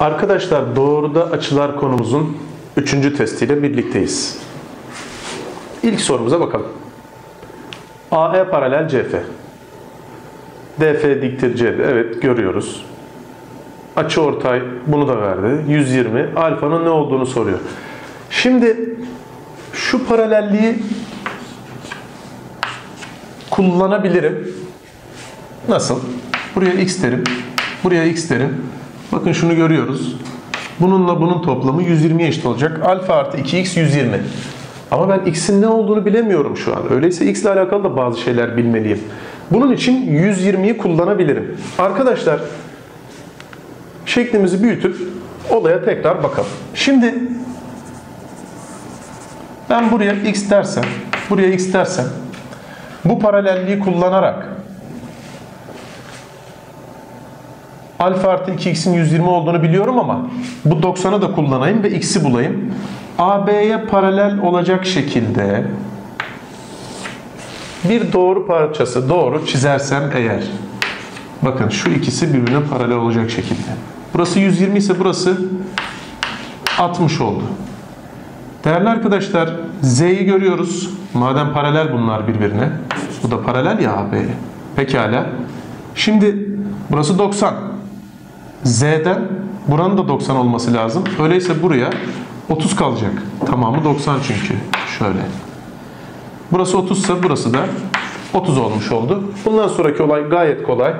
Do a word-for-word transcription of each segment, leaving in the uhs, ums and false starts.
Arkadaşlar doğruda açılar konumuzun üçüncü testiyle birlikteyiz. İlk sorumuza bakalım. A E paralel C F. D F diktir C D. Evet, görüyoruz. Açıortay bunu da verdi. yüz yirmi. Alfanın ne olduğunu soruyor. Şimdi şu paralelliği kullanabilirim. Nasıl? Buraya x derim. Buraya x derim. Bakın şunu görüyoruz. Bununla bunun toplamı yüz yirmiye eşit olacak. Alfa artı iki x yüz yirmi. Ama ben x'in ne olduğunu bilemiyorum şu an. Öyleyse x ile alakalı da bazı şeyler bilmeliyim. Bunun için yüz yirmiyi kullanabilirim. Arkadaşlar şeklimizi büyütüp olaya tekrar bakalım. Şimdi ben buraya x dersem, buraya x dersem bu paralelliği kullanarak alfa artı iki x'in yüz yirmi olduğunu biliyorum ama bu doksanı da kullanayım ve x'i bulayım. A B'ye paralel olacak şekilde bir doğru parçası doğru çizersem eğer, bakın şu ikisi birbirine paralel olacak şekilde. Burası yüz yirmi ise burası altmış oldu. Değerli arkadaşlar, Z'yi görüyoruz. Madem paralel bunlar birbirine. Bu da paralel ya A B'ye. Pekala. Şimdi burası doksan. Z'den buranın da doksan olması lazım. Öyleyse buraya otuz kalacak. Tamamı doksan çünkü. Şöyle. Burası otuz ise burası da otuz olmuş oldu. Bundan sonraki olay gayet kolay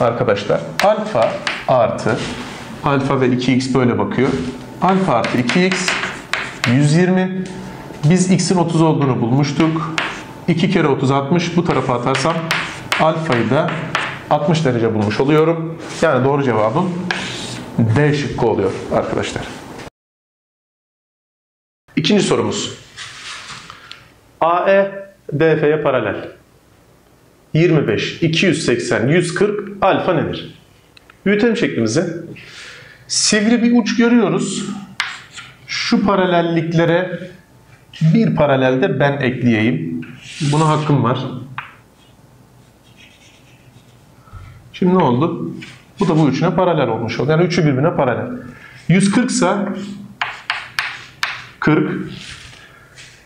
arkadaşlar. Alfa artı alfa ve iki x böyle bakıyor. Alfa artı iki x yüz yirmi. Biz x'in otuz olduğunu bulmuştuk. iki kere otuz altmış. Bu tarafa atarsam alfayı da altmış derece bulmuş oluyorum. Yani doğru cevabım D şıkkı oluyor arkadaşlar. İkinci sorumuz. A E D F'ye paralel. yirmi beş, iki yüz seksen, yüz kırk alfa nedir? Büyütelim şeklimizi. Sivri bir uç görüyoruz. Şu paralelliklere bir paralelde ben ekleyeyim. Buna hakkım var. Şimdi ne oldu? Bu da bu üçüne paralel olmuş oldu. Yani üçü birbirine paralel. yüz kırk ise kırk.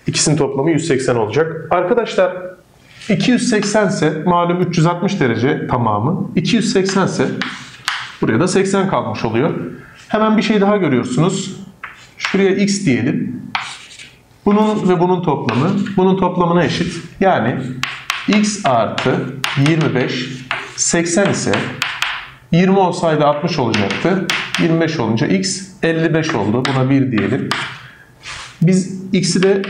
İkisinin toplamı yüz seksen olacak. Arkadaşlar iki yüz seksen ise malum üç yüz altmış derece tamamı. iki yüz seksen ise buraya da seksen kalmış oluyor. Hemen bir şey daha görüyorsunuz. Şuraya x diyelim. Bunun ve bunun toplamı. Bunun toplamına eşit. Yani x artı yirmi beş. seksen ise yirmi olsaydı altmış olacaktı. yirmi beş olunca x elli beş oldu. Buna bir diyelim. Biz x'i de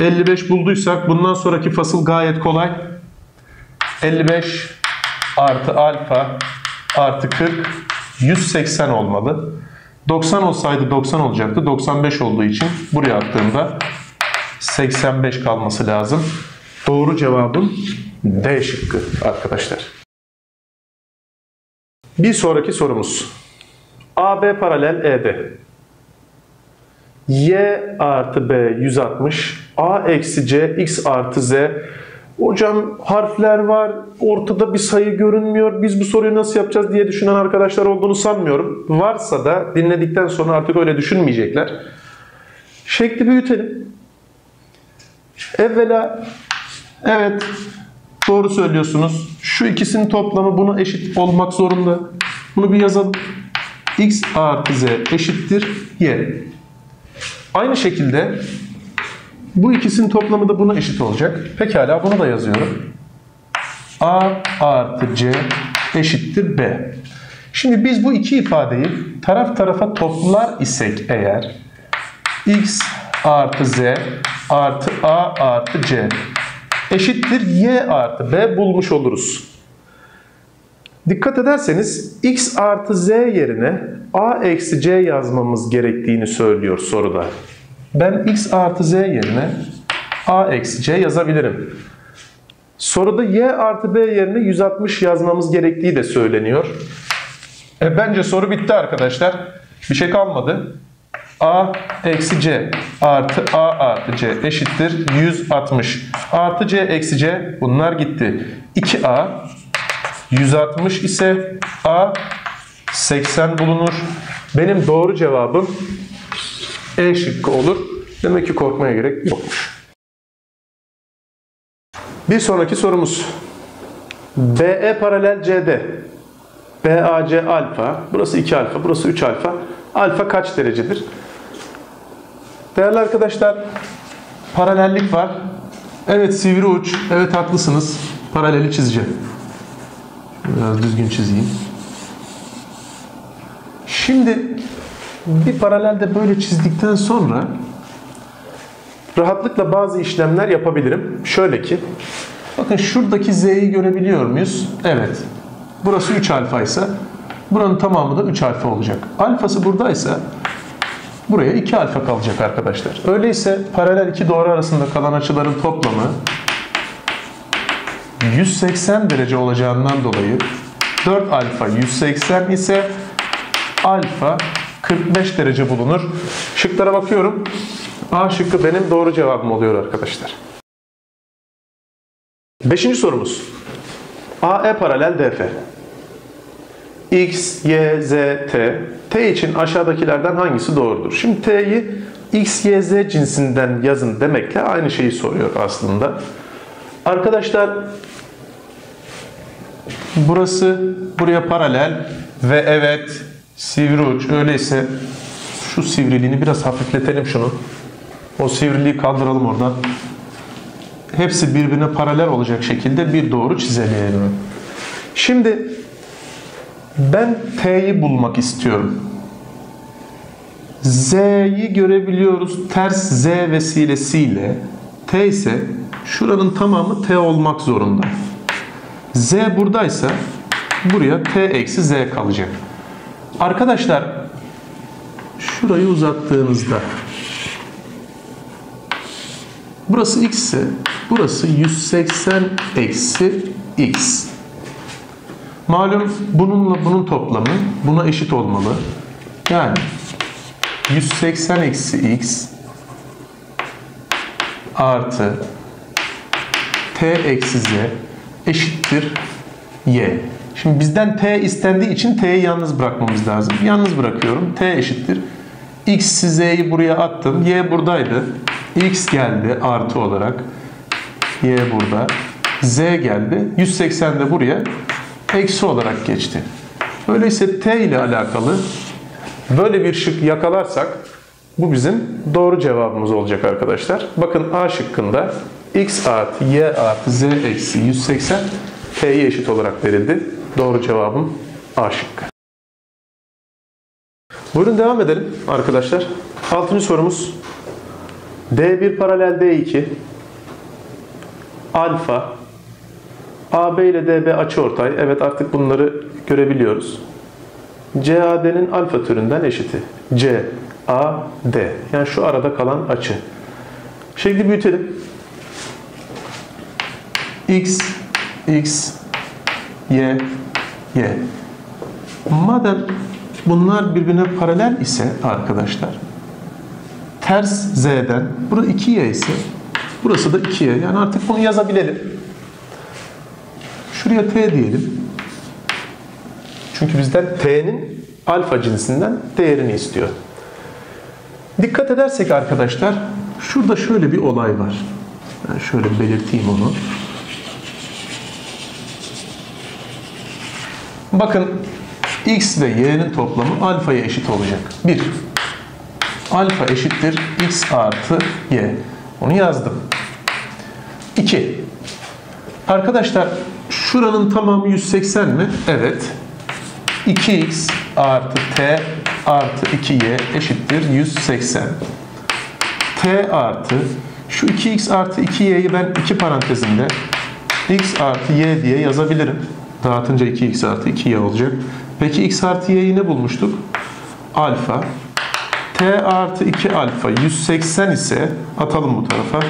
elli beş bulduysak bundan sonraki fasıl gayet kolay. elli beş artı alfa artı kırk yüz seksen olmalı. doksan olsaydı doksan olacaktı. doksan beş olduğu için buraya attığımda seksen beş kalması lazım. Doğru cevabım D şıkkı arkadaşlar. Bir sonraki sorumuz. A B paralel E D. Y artı B yüz altmış. A eksi C X artı Z. Hocam harfler var. Ortada bir sayı görünmüyor. Biz bu soruyu nasıl yapacağız diye düşünen arkadaşlar olduğunu sanmıyorum. Varsa da dinledikten sonra artık öyle düşünmeyecekler. Şekli büyütelim. Evvela evet doğru söylüyorsunuz. Şu ikisinin toplamı buna eşit olmak zorunda. Bunu bir yazalım. X artı Z eşittir Y. Aynı şekilde bu ikisinin toplamı da buna eşit olacak. Pekala bunu da yazıyorum. A artı C eşittir B. Şimdi biz bu iki ifadeyi taraf tarafa toplar isek eğer X artı Z artı A artı C eşittir Y artı B bulmuş oluruz. Dikkat ederseniz X artı Z yerine A eksi C yazmamız gerektiğini söylüyor soruda. Ben X artı Z yerine A eksi C yazabilirim. Soruda Y artı B yerine yüz altmış yazmamız gerektiği de söyleniyor. E bence soru bitti arkadaşlar. Bir şey kalmadı. A eksi C artı A artı C eşittir yüz altmış. Artı C eksi C bunlar gitti. iki A yüz altmış ise A seksen bulunur. Benim doğru cevabım E şıkkı olur. Demek ki korkmaya gerek yokmuş. Bir sonraki sorumuz. B E paralel C D. B A C alfa. Burası iki alfa. Burası üç alfa. Alfa kaç derecedir? Değerli arkadaşlar, paralellik var. Evet sivri uç. Evet haklısınız. Paraleli çizeceğim. Biraz düzgün çizeyim. Şimdi bir paralelde böyle çizdikten sonra rahatlıkla bazı işlemler yapabilirim. Şöyle ki, bakın şuradaki Z'yi görebiliyor muyuz? Evet. Burası üç alfa ise buranın tamamı da üç alfa olacak. Alfası buradaysa buraya iki alfa kalacak arkadaşlar. Öyleyse paralel iki doğru arasında kalan açıların toplamı yüz seksen derece olacağından dolayı dört alfa yüz seksen ise alfa kırk beş derece bulunur. Şıklara bakıyorum. A şıkkı benim doğru cevabım oluyor arkadaşlar. Beşinci sorumuz. A E paralel D F. X, Y, Z, T. T için aşağıdakilerden hangisi doğrudur? Şimdi T'yi X, Y, Z cinsinden yazın demekle aynı şeyi soruyor aslında. Arkadaşlar burası buraya paralel ve evet sivri uç. Öyleyse şu sivriliğini biraz hafifletelim şunu. O sivriliği kaldıralım oradan. Hepsi birbirine paralel olacak şekilde bir doğru çizelim. Şimdi ben T'yi bulmak istiyorum. Z'yi görebiliyoruz ters Z vesilesiyle. T ise şuranın tamamı T olmak zorunda. Z buradaysa buraya T eksi Z kalacak. Arkadaşlar şurayı uzattığınızda burası X ise burası yüz seksen eksi X. Malum bununla bunun toplamı buna eşit olmalı. Yani yüz seksen eksi X artı T eksi Z eşittir Y. Şimdi bizden T istendiği için T'yi yalnız bırakmamız lazım. Yalnız bırakıyorum. T eşittir. X'i Z'yi buraya attım. Y buradaydı. X geldi artı olarak. Y burada. Z geldi. yüz seksen de buraya eksi olarak geçti. Öyleyse T ile alakalı böyle bir şık yakalarsak bu bizim doğru cevabımız olacak arkadaşlar. Bakın A şıkkında X artı Y artı Z eksi yüz seksen T'ye eşit olarak verildi. Doğru cevabım A şıkkı. Buyurun devam edelim arkadaşlar. Altıncı sorumuz. D bir paralel D iki alfa A B ile D B açıortay. Evet artık bunları görebiliyoruz. C A D'nin alfa türünden eşiti. C A D yani şu arada kalan açı. Şekli büyütelim. X X Y Y. Madem bunlar birbirine paralel ise arkadaşlar ters Z'den burası iki Y ise burası da iki Y. Yani artık bunu yazabilelim. Şuraya T diyelim. Çünkü bizden T'nin alfa cinsinden değerini istiyor. Dikkat edersek arkadaşlar şurada şöyle bir olay var. Ben şöyle belirteyim onu. Bakın X ve Y'nin toplamı alfaya eşit olacak. bir. Alfa eşittir X artı Y. Onu yazdım. iki. Arkadaşlar şuranın tamamı yüz seksen mi? Evet. iki X artı T artı iki Y eşittir yüz seksen. T artı şu iki X artı iki Y'yi ben iki parantezinde X artı Y diye yazabilirim. Dağıtınca iki X artı iki Y olacak. Peki X artı Y'yi ne bulmuştuk? Alfa. T artı iki alfa yüz seksen ise atalım bu tarafa.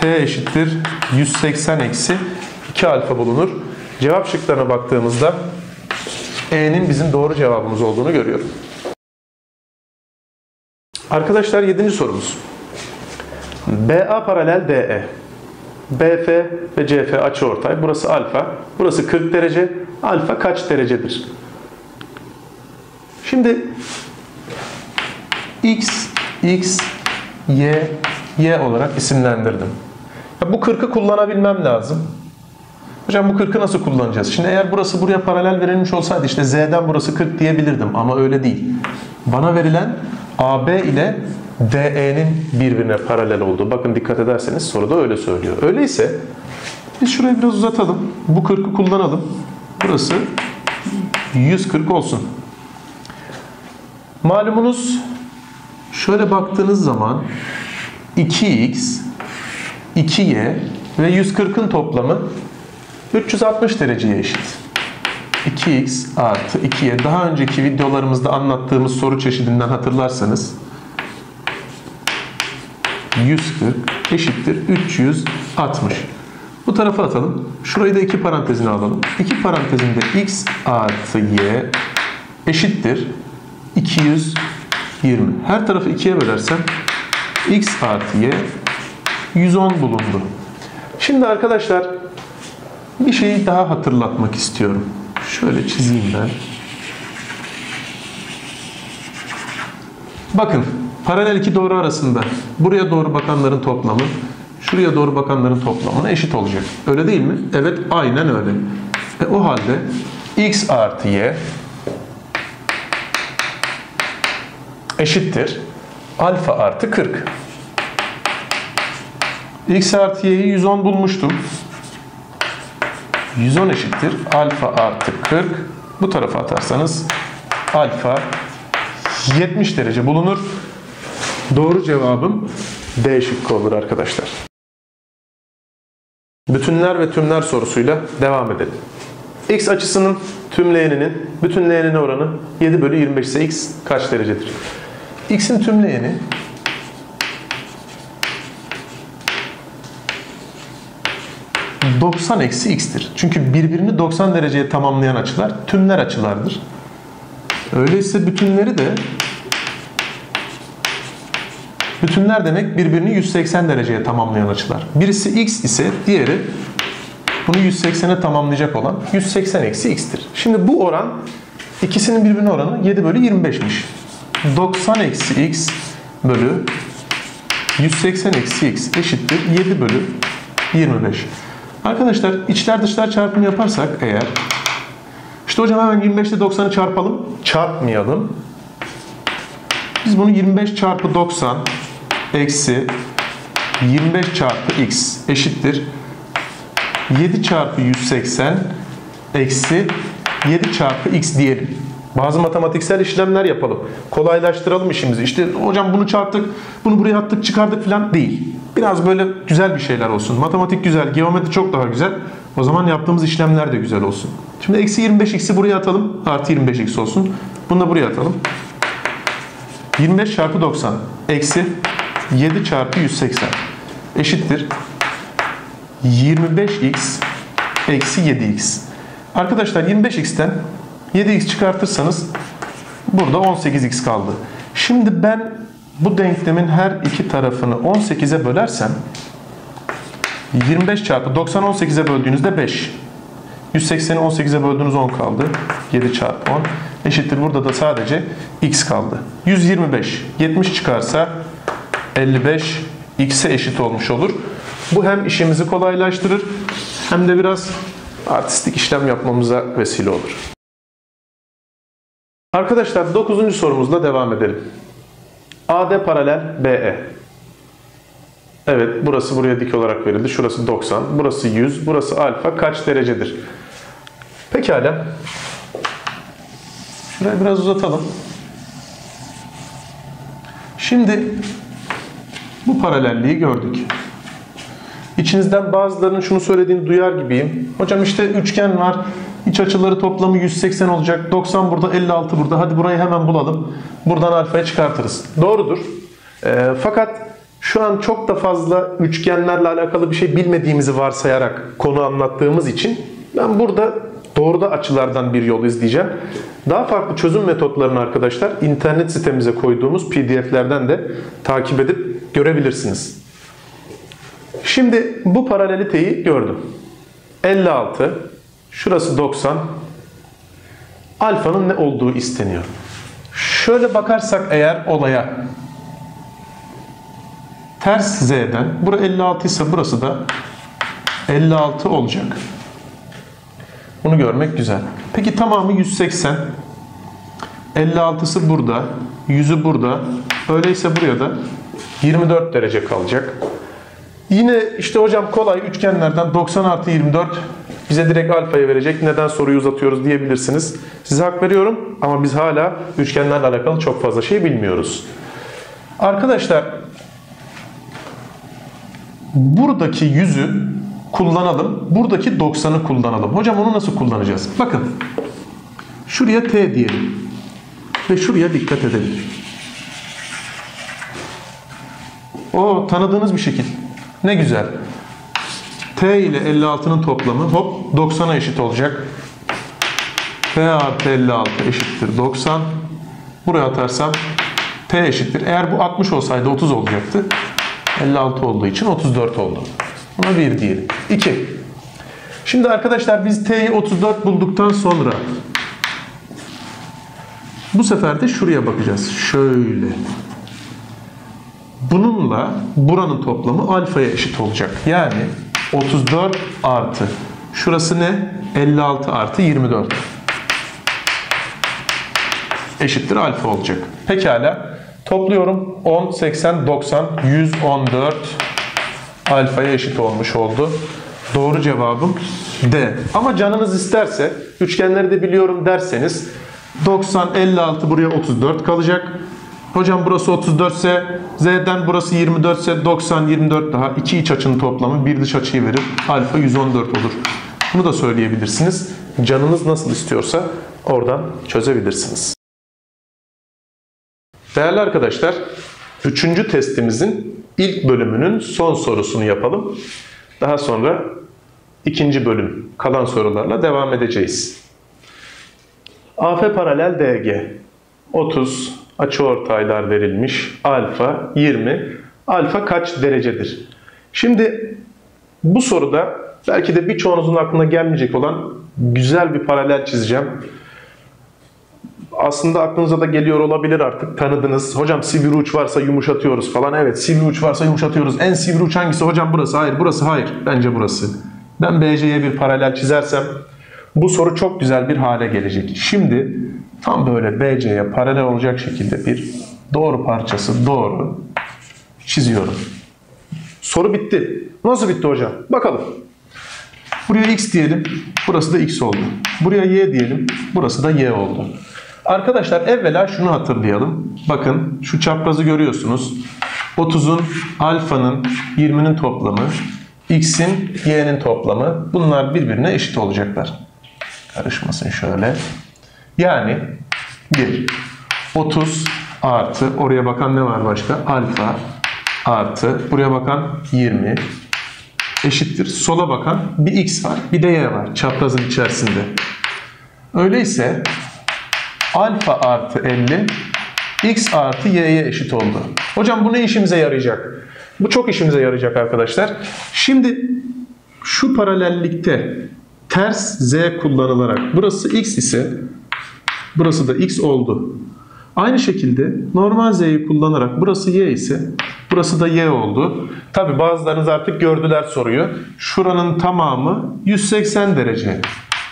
T eşittir yüz seksen eksi iki alfa bulunur. Cevap şıklarına baktığımızda E'nin bizim doğru cevabımız olduğunu görüyorum. Arkadaşlar yedinci sorumuz. B A paralel D E. B F ve C F açıortay. Burası alfa. Burası kırk derece. Alfa kaç derecedir? Şimdi x, x, y, y olarak isimlendirdim. Ya bu kırkı kullanabilmem lazım. Hocam bu kırkı nasıl kullanacağız? Şimdi eğer burası buraya paralel verilmiş olsaydı işte z'den burası kırk diyebilirdim ama öyle değil. Bana verilen A B ile D E'nin birbirine paralel olduğu. Bakın dikkat ederseniz soruda öyle söylüyor. Öyleyse biz şurayı biraz uzatalım. Bu kırkı kullanalım. Burası yüz kırk olsun. Malumunuz şöyle baktığınız zaman iki x, iki y ve yüz kırkın toplamı üç yüz altmış dereceye eşit. iki x artı iki y. Daha önceki videolarımızda anlattığımız soru çeşidinden hatırlarsanız yüz kırk eşittir üç yüz altmış. Bu tarafa atalım. Şurayı da iki parantezine alalım. iki parantezinde x artı y eşittir iki yüz yirmi. Her tarafı ikiye bölersem x artı y yüz on bulundu. Şimdi arkadaşlar bir şeyi daha hatırlatmak istiyorum. Şöyle çizeyim ben. Bakın paralel iki doğru arasında buraya doğru bakanların toplamı şuraya doğru bakanların toplamına eşit olacak. Öyle değil mi? Evet, aynen öyle. E, o halde x artı y eşittir alfa artı kırk. X artı y'yi yüz on bulmuştum. yüz on eşittir alfa artı kırk. Bu tarafa atarsanız alfa yetmiş derece bulunur. Doğru cevabım D şıkkı olur arkadaşlar. Bütünler ve tümler sorusuyla devam edelim. X açısının tümleyeninin bütünleyenine oranı yedi bölü yirmi beş ise x kaç derecedir? X'in tümleyeni doksan eksi x'tir. Çünkü birbirini doksan dereceye tamamlayan açılar tümler açılardır. Öyleyse bütünleri de bütünler demek birbirini yüz seksen dereceye tamamlayan açılar. Birisi x ise diğeri bunu yüz seksene tamamlayacak olan yüz seksen eksi x'tir. Şimdi bu oran ikisinin birbirine oranı yedi bölü yirmi beş'miş. doksan eksi x bölü yüz seksen eksi x eşittir yedi bölü yirmi beş. Arkadaşlar içler dışlar çarpımı yaparsak eğer işte hocam hemen yirmi beş'te doksanı çarpalım. Çarpmayalım. Biz bunu yirmi beş çarpı doksan eksi yirmi beş çarpı x eşittir yedi çarpı yüz seksen eksi yedi çarpı x diyelim. Bazı matematiksel işlemler yapalım. Kolaylaştıralım işimizi. İşte hocam bunu çarptık, bunu buraya attık, çıkardık falan değil. Biraz böyle güzel bir şeyler olsun. Matematik güzel, geometri çok daha güzel. O zaman yaptığımız işlemler de güzel olsun. Şimdi eksi yirmi beş x'i buraya atalım. Artı yirmi beş x olsun. Bunu da buraya atalım. yirmi beş çarpı doksan eksi yedi çarpı yüz seksen eşittir yirmi beş x eksi yedi x. Arkadaşlar yirmi beş x'ten yedi x çıkartırsanız burada on sekiz x kaldı. Şimdi ben bu denklemin her iki tarafını on sekize bölersem yirmi beş çarpı doksan on sekize böldüğünüzde beş. yüz sekseni on sekize böldüğünüz on kaldı. yedi çarpı on eşittir. Burada da sadece x kaldı. yüz yirmi beş. yetmiş çıkarsa elli beş x'e eşit olmuş olur. Bu hem işimizi kolaylaştırır hem de biraz artistik işlem yapmamıza vesile olur. Arkadaşlar dokuzuncu sorumuzla devam edelim. A D paralel B E. Evet, burası buraya dik olarak verildi. Şurası doksan, burası yüz, burası alfa kaç derecedir? Pekala. Şurayı biraz uzatalım. Şimdi bu paralelliği gördük. İçinizden bazılarının şunu söylediğini duyar gibiyim. Hocam işte üçgen var. İç açıları toplamı yüz seksen olacak. doksan burada, elli altı burada. Hadi burayı hemen bulalım. Buradan alfaya çıkartırız. Doğrudur. E, fakat şu an çok da fazla üçgenlerle alakalı bir şey bilmediğimizi varsayarak konu anlattığımız için ben burada doğrudan açılardan bir yol izleyeceğim. Daha farklı çözüm metotlarını arkadaşlar internet sitemize koyduğumuz P D F'lerden de takip edip görebilirsiniz. Şimdi bu paraleliteyi gördüm. elli altı, şurası doksan. Alfanın ne olduğu isteniyor. Şöyle bakarsak eğer olaya, ters z'den, bura elli altı ise burası da elli altı olacak. Bunu görmek güzel. Peki tamamı yüz seksen. elli altısı burada, yüzü burada. Öyleyse buraya da yirmi dört derece kalacak. Yine işte hocam kolay, üçgenlerden doksan artı yirmi dört bize direkt alfayı verecek. Neden soruyu uzatıyoruz diyebilirsiniz. Size hak veriyorum ama biz hala üçgenlerle alakalı çok fazla şey bilmiyoruz. Arkadaşlar buradaki yüzü kullanalım. Buradaki doksanı kullanalım. Hocam onu nasıl kullanacağız? Bakın. Şuraya T diyelim. Ve şuraya dikkat edelim. O tanıdığınız bir şekil. Ne güzel. T ile elli altının toplamı hop doksana eşit olacak. T artı elli altı eşittir doksan. Buraya atarsam T eşittir. Eğer bu altmış olsaydı otuz olacaktı. elli altı olduğu için otuz dört oldu. Buna bir diyelim. iki. Şimdi arkadaşlar biz T'yi otuz dört bulduktan sonra bu sefer de şuraya bakacağız. Şöyle. Bununla buranın toplamı alfaya eşit olacak. Yani otuz dört artı. Şurası ne? elli altı artı yirmi dört. Eşittir alfa olacak. Pekala. Topluyorum. on, seksen, doksan, yüz on dört alfaya eşit olmuş oldu. Doğru cevabım D. Ama canınız isterse, üçgenleri de biliyorum derseniz, doksan, elli altı buraya otuz dört kalacak. Hocam burası otuz dört ise, Z'den burası yirmi dört ise doksan, yirmi dört daha. iki iç açının toplamı bir dış açıyı verir. Alfa yüz on dört olur. Bunu da söyleyebilirsiniz. Canınız nasıl istiyorsa oradan çözebilirsiniz. Değerli arkadaşlar, üçüncü testimizin ilk bölümünün son sorusunu yapalım. Daha sonra ikinci bölüm kalan sorularla devam edeceğiz. A F paralel D G otuz açıortaylar verilmiş. Alfa yirmi. Alfa kaç derecedir? Şimdi bu soruda belki de birçoğunuzun aklına gelmeyecek olan güzel bir paralel çizeceğim. Aslında aklınıza da geliyor olabilir artık, tanıdınız. Hocam sivri uç varsa yumuşatıyoruz falan. Evet, sivri uç varsa yumuşatıyoruz. En sivri uç hangisi? Hocam burası. Hayır, burası. Hayır. Bence burası. Ben B C'ye bir paralel çizersem bu soru çok güzel bir hale gelecek. Şimdi tam böyle B C'ye paralel olacak şekilde bir doğru parçası doğru çiziyorum. Soru bitti. Nasıl bitti hocam? Bakalım. Buraya X diyelim. Burası da X oldu. Buraya Y diyelim. Burası da Y oldu. Arkadaşlar evvela şunu hatırlayalım. Bakın şu çaprazı görüyorsunuz. otuzun, alfanın, yirminin toplamı, X'in, Y'nin toplamı. Bunlar birbirine eşit olacaklar. Karışmasın şöyle. Yani bir. otuz artı, oraya bakan ne var başka? Alfa artı, buraya bakan yirmi eşittir. Sola bakan bir X var, bir de Y var çaprazın içerisinde. Öyleyse alfa artı elli, X artı Y'ye eşit oldu. Hocam bu ne işimize yarayacak? Bu çok işimize yarayacak arkadaşlar. Şimdi şu paralellikte ters Z kullanılarak burası X ise burası da X oldu. Aynı şekilde normal Z'yi kullanarak burası Y ise burası da Y oldu. Tabi bazılarınız artık gördüler soruyu. Şuranın tamamı yüz seksen derece.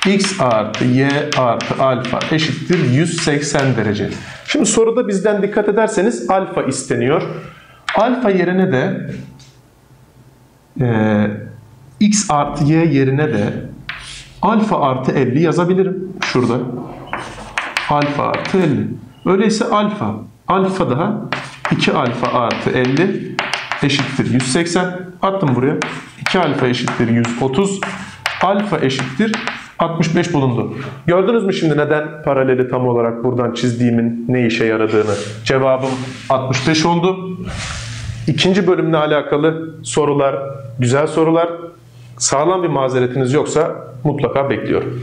X artı Y artı alfa eşittir yüz seksen derece. Şimdi soruda bizden dikkat ederseniz alfa isteniyor. Alfa yerine de e, X artı Y yerine de alfa artı elli yazabilirim. Şurada. Alfa artı elli. Öyleyse alfa. Alfa daha iki alfa artı elli eşittir yüz seksen. Attım buraya. iki alfa eşittir yüz otuz. Alfa eşittir altmış beş bulundu. Gördünüz mü şimdi neden paraleli tam olarak buradan çizdiğimin ne işe yaradığını? Cevabım altmış beş oldu. İkinci bölümle alakalı sorular, güzel sorular. Sağlam bir mazeretiniz yoksa mutlaka bekliyorum.